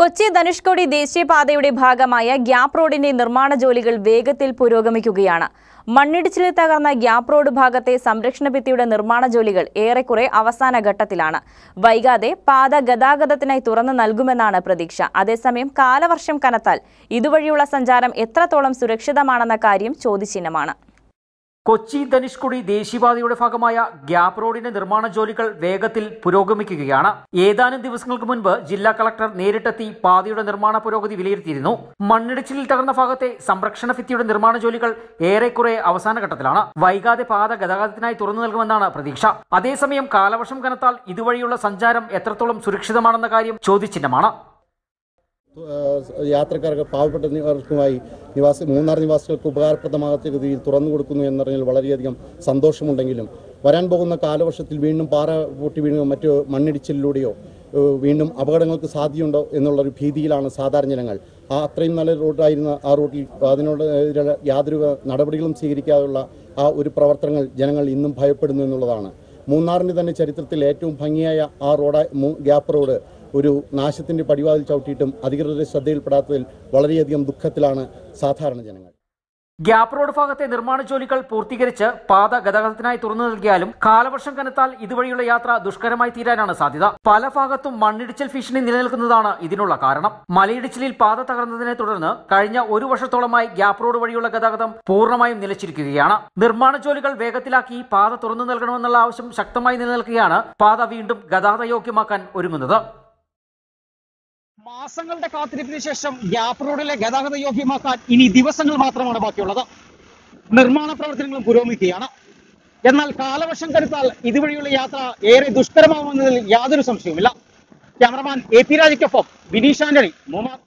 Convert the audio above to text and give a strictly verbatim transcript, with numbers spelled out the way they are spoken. കൊച്ചി ധനുഷ്കോടി ദേശീയപാതയുടെ ഭാഗമായ ഗ്യാപ് റോഡിന്റെ നിർമ്മാണ ജോലികൾ വേഗത്തിൽ പുരോഗമിക്കുകയാണ്. മണ്ണിടിച്ചിലിൽ തകർന്ന ഗ്യാപ് റോഡ് ഭാഗത്തെ സംരക്ഷണ ഭിത്തിയുടെ നിർമ്മാണ ജോലികൾ ഏറെക്കുറെ അവസാന ഘട്ടത്തിലാണ്. വൈകാതെ പാത ഗതാഗതത്തിനായി തുറന്നു നൽകുമെന്നാണ് പ്രതീക്ഷ. അതേസമയം കാലവർഷം കനത്താൽ ഇതുവഴിയുള്ള സഞ്ചാരം എത്രത്തോളം സുരക്ഷിതമാണെന്ന കാര്യം ചോദ്യചിഹ്നമാണ്. കൊച്ചി ധനുഷ്കോടി ദേശീയപാതയുടെ ഭാഗമായ ഗ്യാപ് റോഡിന്റെ നിർമ്മാണ ജോലികൾ വേഗത്തിൽ പുരോഗമിക്കുകയാണ്. ഏതാനും ദിവസങ്ങൾക്ക് മുൻപ് ജില്ലാ കളക്ടർ നേരിട്ടെത്തി പാതയുടെ നിർമ്മാണ പുരോഗതി വിലയിരുത്തിയിരുന്നു. മണ്ണിടിച്ചിലിൽ തകർന്ന ഭാഗത്തെ സംരക്ഷണ ഭിത്തിയുടെ നിർമ്മാണ ജോലികൾ ഏറെക്കുറെ അവസാന ഘട്ടത്തിലാണ്. വൈകാതെ പാത ഗതാഗതത്തിനായി തുറന്നു നൽകുമെന്നാണ് പ്രതീക്ഷ. അതേസമയം കാലവർഷം കനത്താൽ ഇതുവഴിയുള്ള സഞ്ചാരം എത്രത്തോളം സുരക്ഷിതമാണെന്ന കാര്യം ചോദ്യചിഹ്നമാണ്. യാത്രക്കാർക്ക് പാവപ്പെട്ടവർക്കുമായി നിവാസി മൂന്നാർ നിവാസികൾക്ക് ഉപകാരപ്രദമാകാത്ത രീതിയിൽ തുറന്നു കൊടുക്കുന്നു എന്നറിഞ്ഞാൽ വളരെയധികം സന്തോഷമുണ്ടെങ്കിലും വരാൻ പോകുന്ന കാലവർഷത്തിൽ വീണ്ടും പാറ പൊട്ടി വീണോ മറ്റോ മണ്ണിടിച്ചിലൂടെയോ വീണ്ടും അപകടങ്ങൾക്ക് സാധ്യതയുണ്ടോ എന്നുള്ളൊരു ഭീതിയിലാണ് സാധാരണ ജനങ്ങൾ. ആ അത്രയും നല്ല റോഡായിരുന്ന ആ റോഡിൽ അതിനോട് യാതൊരു നടപടികളും സ്വീകരിക്കാതെയുള്ള ആ ഒരു പ്രവർത്തനങ്ങൾ ജനങ്ങൾ ഇന്നും ഭയപ്പെടുന്നു എന്നുള്ളതാണ്. മൂന്നാറിൻ്റെ തന്നെ ചരിത്രത്തിൽ ഏറ്റവും ഭംഗിയായ ആ റോഡ് ഗ്യാപ് റോഡ് ഒരു നാശത്തിൻ്റെ പടിവാതിൽ ചവിട്ടിയിട്ടും അധികൃതരുടെ ശ്രദ്ധയിൽപ്പെടാത്തതിൽ വളരെയധികം ദുഃഖത്തിലാണ് സാധാരണ ജനങ്ങൾ. ഗ്യാപ് റോഡ് ഭാഗത്തെ നിർമ്മാണ ജോലികൾ പൂർത്തീകരിച്ച് പാത ഗതാഗതത്തിനായി തുറന്നു നൽകിയാലും കാലവർഷം കനത്താൽ ഇതുവഴിയുള്ള യാത്ര ദുഷ്കരമായി തീരാനാണ് സാധ്യത. പല ഭാഗത്തും മണ്ണിടിച്ചിൽ ഭീഷണി നിലനിൽക്കുന്നതാണ് ഇതിനുള്ള കാരണം. മലയിടിച്ചിലിൽ പാത തകർന്നതിനെ തുടർന്ന് കഴിഞ്ഞ ഒരു വർഷത്തോളമായി ഗ്യാപ് റോഡ് വഴിയുള്ള ഗതാഗതം പൂർണ്ണമായും നിലച്ചിരിക്കുകയാണ്. നിർമ്മാണ ജോലികൾ വേഗത്തിലാക്കി പാത തുറന്നു നൽകണമെന്നുള്ള ആവശ്യം ശക്തമായി നിലനിൽക്കുകയാണ്. പാത വീണ്ടും ഗതാഗതയോഗ്യമാക്കാൻ ഒരുങ്ങുന്നത്. മാസങ്ങളുടെ കാത്തിരിപ്പിന് ശേഷം ഗ്യാപ് റോഡിലെ ഗതാഗത യോഗ്യമാക്കാൻ ഇനി ദിവസങ്ങൾ മാത്രമാണ് ബാക്കിയുള്ളത്. നിർമ്മാണ പ്രവർത്തനങ്ങളും പുരോഗമിക്കുകയാണ്. എന്നാൽ കാലവർഷം കരുത്താൽ ഇതുവഴിയുള്ള യാത്ര ഏറെ ദുഷ്കരമാവുമെന്നതിൽ യാതൊരു സംശയവുമില്ല. ക്യാമറമാൻ എ പി രാജയ്ക്കൊപ്പം ബിനീഷ് ആന്റണി, മൂന്നാർ.